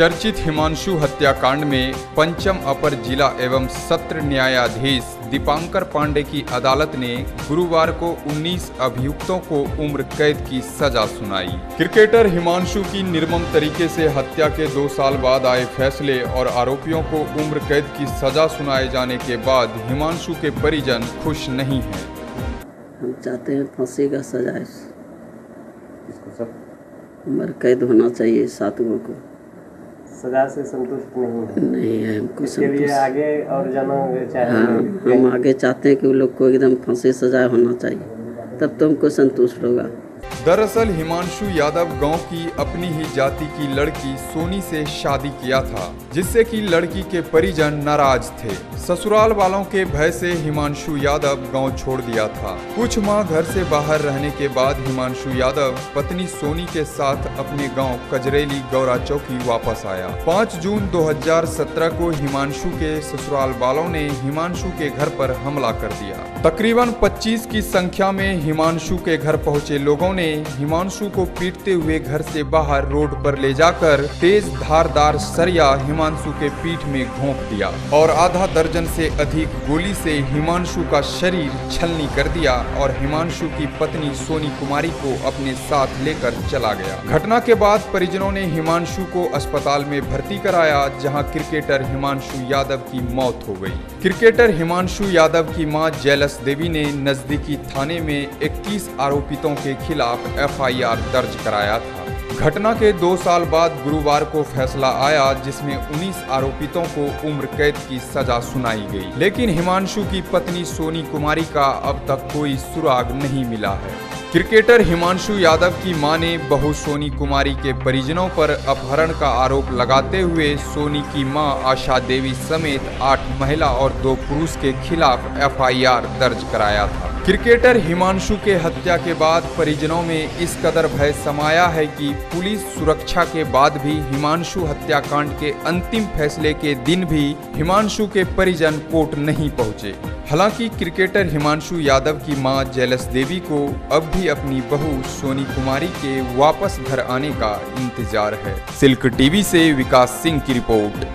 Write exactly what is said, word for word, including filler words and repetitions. चर्चित हिमांशु हत्याकांड में पंचम अपर जिला एवं सत्र न्यायाधीश दीपांकर पांडे की अदालत ने गुरुवार को उन्नीस अभियुक्तों को उम्र कैद की सजा सुनाई। क्रिकेटर हिमांशु की निर्मम तरीके से हत्या के दो साल बाद आए फैसले और आरोपियों को उम्र कैद की सजा सुनाए जाने के बाद हिमांशु के परिजन खुश नहीं हैं। हम चाहते हैं फांसी का सजा, उम्र कैद होना चाहिए सातों को। सजा से संतुष्ट नहीं नहीं है हमको, इसके लिए आगे और जाना चाहते हैं। हम आगे चाहते हैं कि वो लोग को एकदम फांसी सजा होना चाहिए, तब तो हमको संतुष्ट होगा। दरअसल हिमांशु यादव गांव की अपनी ही जाति की लड़की सोनी से शादी किया था, जिससे कि लड़की के परिजन नाराज थे। ससुराल वालों के भय से हिमांशु यादव गांव छोड़ दिया था। कुछ माह घर से बाहर रहने के बाद हिमांशु यादव पत्नी सोनी के साथ अपने गांव कजरेली गौराचौकी वापस आया। पाँच जून दो हजार सत्रह को हिमांशु के ससुराल वालों ने हिमांशु के घर पर हमला कर दिया। तकरीबन पच्चीस की संख्या में हिमांशु के घर पहुँचे लोगों ने हिमांशु को पीटते हुए घर से बाहर रोड पर ले जाकर तेज धारदार सरिया हिमांशु के पीठ में घोंप दिया और आधा दर्जन से अधिक गोली से हिमांशु का शरीर छलनी कर दिया और हिमांशु की पत्नी सोनी कुमारी को अपने साथ लेकर चला गया। घटना के बाद परिजनों ने हिमांशु को अस्पताल में भर्ती कराया, जहां क्रिकेटर हिमांशु यादव की मौत हो गई। क्रिकेटर हिमांशु यादव की मां जैलस देवी ने नजदीकी थाने में इक्कीस आरोपितों के खिलाफ एफ आई आर दर्ज कराया था। घटना के दो साल बाद गुरुवार को फैसला आया, जिसमें उन्नीस आरोपितों को उम्र कैद की सजा सुनाई गई, लेकिन हिमांशु की पत्नी सोनी कुमारी का अब तक कोई सुराग नहीं मिला है। क्रिकेटर हिमांशु यादव की मां ने बहू सोनी कुमारी के परिजनों पर अपहरण का आरोप लगाते हुए सोनी की मां आशा देवी समेत आठ महिला और दो पुरुष के खिलाफ एफ आई आर दर्ज कराया था। क्रिकेटर हिमांशु के हत्या के बाद परिजनों में इस कदर भय समाया है कि पुलिस सुरक्षा के बाद भी हिमांशु हत्याकांड के अंतिम फैसले के दिन भी हिमांशु के परिजन कोर्ट नहीं पहुंचे। हालांकि क्रिकेटर हिमांशु यादव की मां जैलस देवी को अब भी अपनी बहू सोनी कुमारी के वापस घर आने का इंतजार है। सिल्क टीवी से विकास सिंह की रिपोर्ट।